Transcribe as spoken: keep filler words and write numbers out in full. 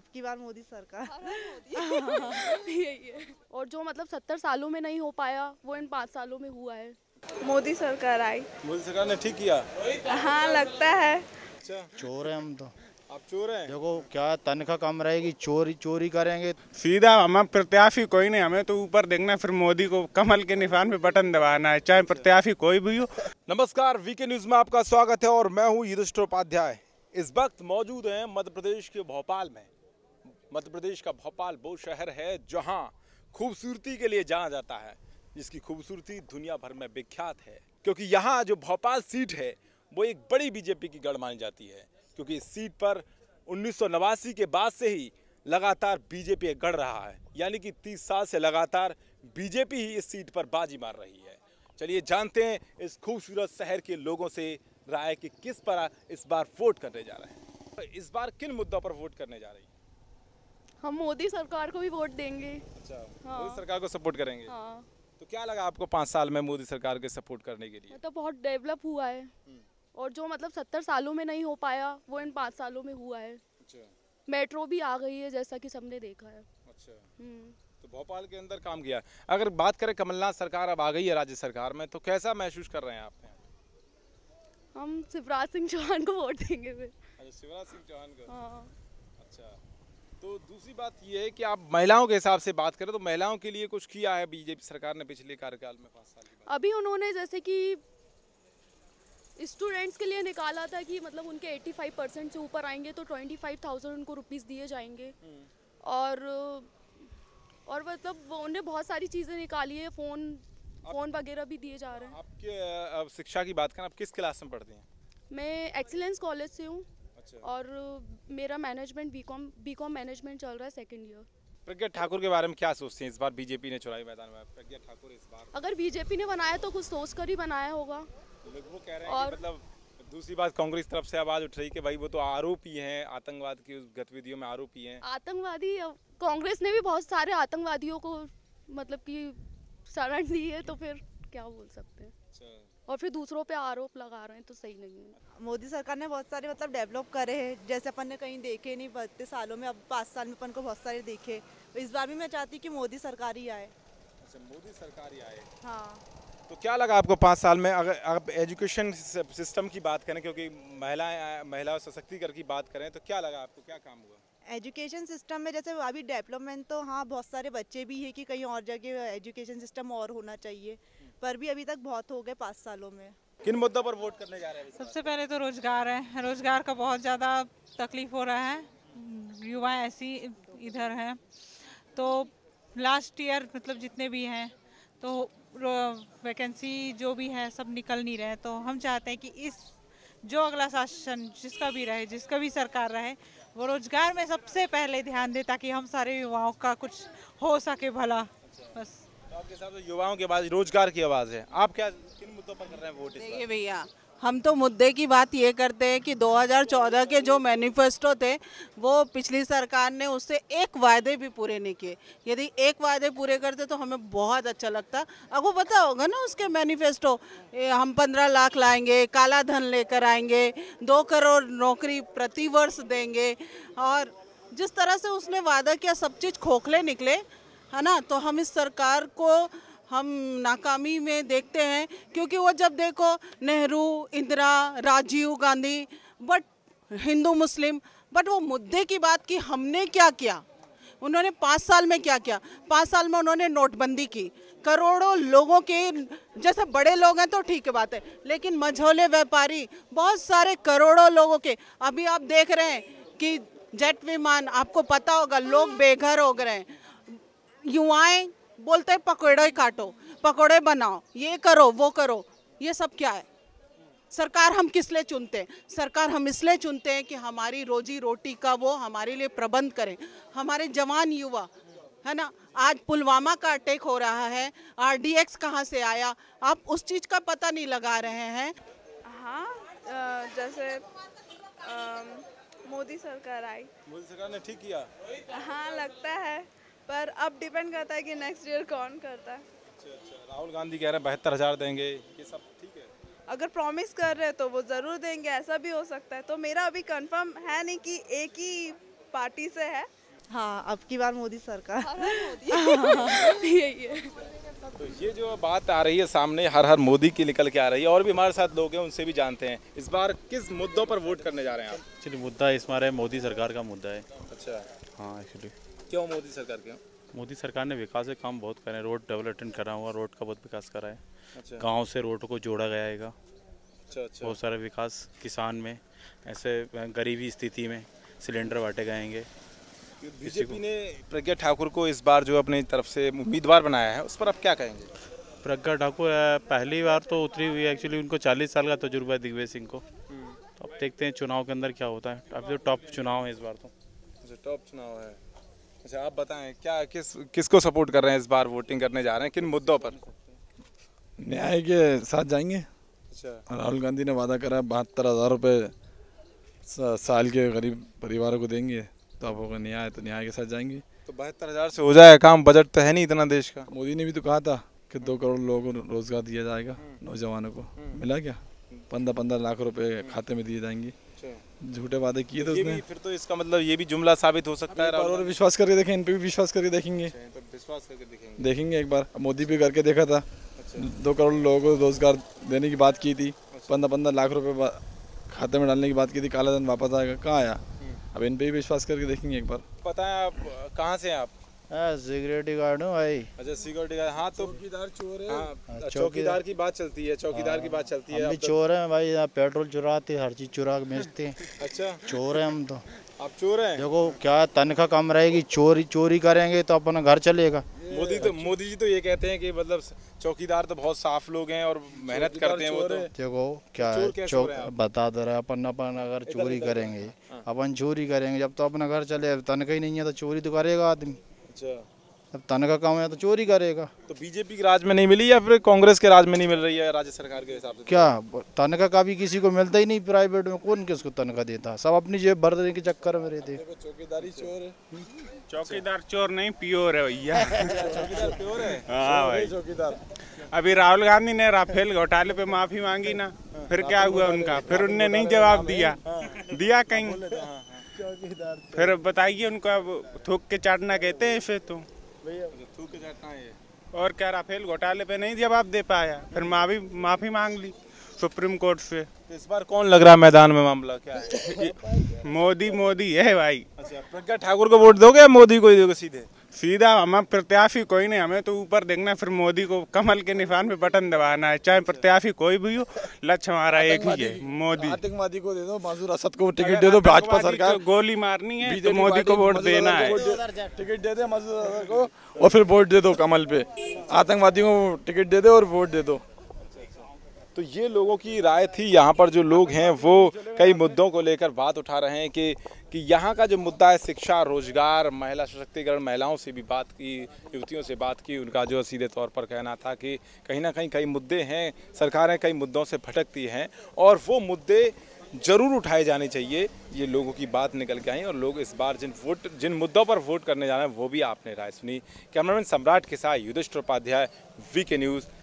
अब की बार मोदी सरकार मोदी यही है। और जो मतलब सत्तर सालों में नहीं हो पाया वो इन पाँच सालों में हुआ है। मोदी सरकार आई, मोदी सरकार ने ठीक किया। हाँ लगता है। चोर है हम तो। आप चोर हैं? देखो क्या तनख्वाह कम रहेगी, चोरी चोरी करेंगे सीधा। हम प्रत्याशी कोई नहीं, हमें तो ऊपर देखना, फिर मोदी को कमल के निशान पे बटन दबाना है, चाहे प्रत्याशी कोई भी हो। नमस्कार, वीके न्यूज में आपका स्वागत है और मैं हूँ युधिष्ठिर उपाध्याय। इस वक्त मौजूद हैं मध्य प्रदेश के भोपाल में। मध्य प्रदेश का भोपाल वो शहर है जहाँ खूबसूरती के लिए जाना जाता है, जिसकी खूबसूरती दुनिया भर में विख्यात है, क्योंकि यहाँ जो भोपाल सीट है वो एक बड़ी बीजेपी की गढ़ मानी जाती है, क्योंकि इस सीट पर उन्नीस सौ नवासी के बाद से ही लगातार बीजेपी गढ़ रहा है, यानी कि तीस साल से लगातार बीजेपी ही इस सीट पर बाजी मार रही है। चलिए जानते हैं इस खूबसूरत शहर के लोगों से राय कि किस पर इस बार वोट करने जा रहे हैं। तो इस बार किन मुद्दों पर वोट करने जा रही है? हम मोदी सरकार को भी वोट देंगे। अच्छा, हाँ। मोदी सरकार को सपोर्ट करेंगे। हाँ। तो क्या लगा आपको पाँच साल में मोदी सरकार के सपोर्ट करने के लिए? तो बहुत डेवलप हुआ है, और जो मतलब सत्तर सालों में नहीं हो पाया वो इन पाँच सालों में हुआ है। अच्छा। मेट्रो भी आ गई है जैसा कि सबने देखा है। अच्छा। तो भोपाल के अंदर काम किया। अगर बात करें कमलनाथ सरकार अब आ गई है राज्य सरकार में, तो कैसा महसूस कर रहे हैं आप? हम शिवराज सिंह चौहान को वोट देंगे फिर। अच्छा, शिवराज सिंह चौहान को। हाँ। अच्छा, तो दूसरी बात ये है कि आप महिलाओं के हिसाब से बात करें तो महिलाओं के लिए कुछ किया है बीजेपी सरकार ने पिछले कार्यकाल में? पाँच साल की अभी उन्होंने जैसे कि स्टूडेंट्स के लिए निकाला था कि मतलब उनके पचासी परसेंट से ऊपर आएंगे तो पच्चीस हज़ार उनको रुपीस दिए जाएंगे, और और मतलब उन्होंने बहुत सारी चीज़ें निकाली है, फ़ोन फोन वगैरह भी दिए जा रहे हैं। आपके अब शिक्षा की बात करें, आप किस क्लास में पढ़ती हैं? मैं एक्सीलेंस कॉलेज से हूँ। अच्छा। और मेरा मैनेजमेंट बीकॉम बीकॉम मैनेजमेंट चल रहा है सेकंड ईयर। प्रज्ञा ठाकुर के बारे में क्या सोचते हैं? इस बार बीजेपी ने चुनावी मैदान में प्रज्ञा ठाकुर इस बार अगर बीजेपी ने बनाया तो कुछ सोच कर ही बनाया होगा। तो वो कह रहे हैं और... मतलब दूसरी बात कांग्रेस तरफ से आवाज उठ रही है कि भाई वो तो आरोपी हैं, आतंकवाद की गतिविधियों में आरोपी हैं। आतंकवादी कांग्रेस ने भी बहुत सारे आतंकवादियों को मतलब की शरण दी है, तो फिर क्या बोल सकते हैं। और फिर दूसरों पे आरोप लगा रहे हैं तो सही नहीं है। मोदी सरकार ने बहुत सारे मतलब डेवलप करे हैं, जैसे अपन ने कहीं देखे नहीं बत्तीस सालों में, अब पाँच साल में अपन को बहुत सारे देखे। इस बार भी मैं चाहती कि मोदी सरकार ही आए। अच्छा, मोदी सरकार ही आए। हाँ। तो क्या लगा आपको पाँच साल में? अगर आप एजुकेशन सिस्टम की बात करें, क्योंकि महिलाएं महिला सशक्तिकरण की बात करें, तो क्या लगा आपको, क्या काम हुआ एजुकेशन सिस्टम में? जैसे अभी डेवलपमेंट तो हाँ बहुत सारे बच्चे भी है कि कहीं और जगह एजुकेशन सिस्टम और होना चाहिए, पर भी अभी तक बहुत हो गए पाँच सालों में। किन मुद्दों पर वोट करने जा रहे हैं? सबसे पहले तो रोजगार है, रोजगार का बहुत ज़्यादा तकलीफ हो रहा है, युवा ऐसी इधर हैं तो लास्ट ईयर मतलब जितने भी हैं तो वैकेंसी जो भी है सब निकल नहीं रहे, तो हम चाहते हैं कि इस जो अगला शासन जिसका भी रहे, जिसका भी सरकार रहे, वो रोजगार में सबसे पहले ध्यान दे ताकि हम सारे युवाओं का कुछ हो सके भला। बस। तो आपके हिसाब से युवाओं के बाद रोजगार की आवाज़ है। आप क्या किन मुद्दों पर कर रहे हैं वोट? देखिए भैया, हम तो मुद्दे की बात ये करते हैं कि दो हज़ार चौदह के जो मैनिफेस्टो थे वो पिछली सरकार ने उससे एक वादे भी पूरे नहीं किए। यदि एक वादे पूरे करते तो हमें बहुत अच्छा लगता। अब वो पता होगा ना उसके मैनिफेस्टो, हम पंद्रह लाख लाएंगे, काला धन लेकर आएंगे, दो करोड़ नौकरी प्रतिवर्ष देंगे, और जिस तरह से उसने वादा किया सब चीज़ खोखले निकले, है ना। तो हम इस सरकार को हम नाकामी में देखते हैं, क्योंकि वो जब देखो Nehru, Indira, Rajiv Gandhi, but Hindu Muslim, but वो मुद्दे की बात की हमने क्या किया, उन्होंने पाँच साल में क्या किया। पाँच साल में उन्होंने नोटबंदी की, करोड़ों लोगों के, जैसे बड़े लोग हैं तो ठीक बात है, लेकिन मझोले व्यापारी, बहुत सारे करोड़ों लोगों के, अभी आप देख रहे हैं कि जेट विमान, आपको पता होगा लोग बेघर हो गए हैं। युवाएँ बोलते हैं पकौड़े काटो, पकौड़े बनाओ, ये करो वो करो, ये सब क्या है? सरकार हम किस लिए चुनते हैं? सरकार हम इसलिए चुनते हैं कि हमारी रोजी रोटी का वो हमारे लिए प्रबंध करें। हमारे जवान युवा, है ना, आज पुलवामा का अटैक हो रहा है, आर डी एक्स कहाँ से आया, आप उस चीज़ का पता नहीं लगा रहे हैं। हाँ, जैसे आ, मोदी सरकार आई, मोदी सरकार ने ठीक किया। हाँ लगता है, पर अब डिपेंड करता है कि नेक्स्ट ईयर कौन करता है। अच्छा अच्छा, राहुल गांधी कह रहे हैं बहत्तर हज़ार देंगे, ये सब ठीक है, अगर प्रॉमिस कर रहे हैं तो वो ज़रूर देंगे, ऐसा भी हो सकता है। तो मेरा अभी कंफर्म है नहीं कि एक ही पार्टी से है? हाँ, अब की बार मोदी सरकार, हर हर मोदी। यही है। तो ये जो बात आ रही है सामने, हर हर मोदी की निकल के आ रही है, और भी हमारे साथ लोग हैं उनसे भी जानते हैं इस बार किस मुद्दों पर वोट करने जा रहे हैं आप? एक्चुअली मुद्दा इस बार है मोदी सरकार का मुद्दा है। अच्छा, हाँ एक्चुअली क्यों मोदी सरकार? क्यों? मोदी सरकार ने विकास के काम बहुत करे, रोड डेवलपमेंट करा हुआ, रोड का बहुत विकास करा है। अच्छा। गाँव से रोड को जोड़ा गया है। अच्छा, अच्छा। बहुत सारा विकास किसान में, ऐसे गरीबी स्थिति में सिलेंडर बांटे गएंगे। बीजेपी ने प्रज्ञा ठाकुर को इस बार जो अपनी तरफ से उम्मीदवार बनाया है उस पर आप क्या कहेंगे? प्रज्ञा ठाकुर पहली बार तो उतरी हुई है, एक्चुअली उनको चालीस साल का तजुर्बा है दिग्विजय सिंह को, तो अब देखते हैं चुनाव के अंदर क्या होता है। अब जो टॉप चुनाव है इस बार, तो टॉप चुनाव है। अच्छा, आप बताएं क्या किस किसको सपोर्ट कर रहे हैं इस बार, वोटिंग करने जा रहे हैं किन मुद्दों पर? न्याय के साथ जाएंगे। अच्छा। राहुल गांधी ने वादा करा बहत्तर हज़ार रुपये साल के गरीब परिवारों को देंगे, तो अब होगा न्याय, तो न्याय के साथ जाएंगे। तो बहत्तर हज़ार से हो जाए काम, बजट तो है नहीं इतना देश का। मोदी ने भी तो कहा था कि दो करोड़ लोगों को रोजगार दिया जाएगा, नौजवानों को, मिला क्या? पंद्रह पंद्रह लाख रुपए खाते में दिए जाएंगे, झूठे वादे किए थे उसने। फिर तो इसका मतलब ये भी जुमला साबित हो सकता है, और विश्वास करके देखें, इन पर भी विश्वास करके देखेंगे, देखेंगे एक बार। मोदी भी करके देखा था, दो करोड़ लोगों को रोजगार देने की बात की थी, पंद्रह पंद्रह लाख रुपए खाते में डालने की बात की थी, काला धन वापस आएगा, कहाँ आया? अब इन पे ही विश्वास करके देखेंगे एक बार। पता है आप कहाँ से हैं आप? सिक्योरिटी गार्ड हूँ भाई। अच्छा, सिक्योरिटी गार्ड। हाँ, तो चौकीदार चोर है। चौकीदार की बात चलती है, चौकीदार की बात चलती है। हम भी चोर हैं भाई, पेट्रोल चुराते, हर चीज चुरा के बेचते हैं। अच्छा, चोर हैं हम तो। आप चोर हैं? देखो क्या तनख्वाह कम रहेगी, चोरी चोरी करेंगे तो अपना घर चलेगा। मोदी तो मोदी जी तो ये कहते हैं कि मतलब चौकीदार तो बहुत साफ लोग हैं और मेहनत करते हैं वो। तो देखो क्या है, चोर बता दे रहा है अपन अपन अगर चोरी करेंगे, अपन चोरी करेंगे जब तो अपना घर चले, तनख्वाह ही नहीं है तो चोरी तो करेगा आदमी। अच्छा, जब तनख्वाह कम है तो चोरी करेगा। तो बीजेपी के राज में नहीं मिली या फिर कांग्रेस के राज में नहीं मिल रही है राज्य सरकार के हिसाब से? क्या तनख्वाह का भी किसी को मिलता ही नहीं, प्राइवेट में कौन किसको तनख्वाह देता, सब अपनी जेब भरने के चक्कर में रहते। चौकीदारी चोर है। चौकीदार चोर नहीं, प्योर है भैया। चौकीदार प्योर है। हाँ भाई, चौकीदार। अभी राहुल गांधी ने राफेल घोटाले पे माफी मांगी ना, फिर क्या हुआ उनका? फिर उनने नहीं जवाब दिया, दिया कहीं? फिर बताइए उनको, अब थूक के चाटना कहते हैं इसे तो भैया, थूक के चाटना है। और क्या, राफेल घोटाले पे नहीं जवाब दे पाया, फिर माफी माफी मांग ली सुप्रीम कोर्ट से। तो इस बार कौन लग रहा है मैदान में, मामला क्या है? मोदी मोदी है भाई। अच्छा, प्रज्ञा ठाकुर को वोट दोगे या मोदी को ही दोगे? सीधे सीधा, हमें प्रत्याशी कोई नहीं, हमें तो ऊपर देखना, फिर मोदी को कमल के निशान पे बटन दबाना है, चाहे प्रत्याशी कोई भी हो, लक्ष्य हमारा एक ही है, मोदी। आतंकवादी को दे दो, मंसूर असद को टिकट दे दो, भाजपा सरकार गोली मारनी है तो मोदी को वोट देना है। टिकट दे दे मंसूर असद को और फिर वोट दे दो कमल पे, आतंकवादियों को टिकट दे दे और वोट दे दो। तो ये लोगों की राय थी। यहाँ पर जो लोग हैं वो कई मुद्दों को लेकर बात उठा रहे हैं कि कि यहाँ का जो मुद्दा है शिक्षा, रोजगार, महिला सशक्तिकरण, महिलाओं से भी बात की, युवतियों से बात की, उनका जो सीधे तौर पर कहना था कि कहीं ना कहीं कई मुद्दे हैं, सरकारें कई मुद्दों से भटकती हैं और वो मुद्दे जरूर उठाए जाने चाहिए, ये लोगों की बात निकल के आई। और लोग इस बार जिन वोट जिन मुद्दों पर वोट करने जा रहे हैं वो भी आपने राय सुनी। कैमरामैन सम्राट के साथ Yudhishthir Upadhyay, V K news.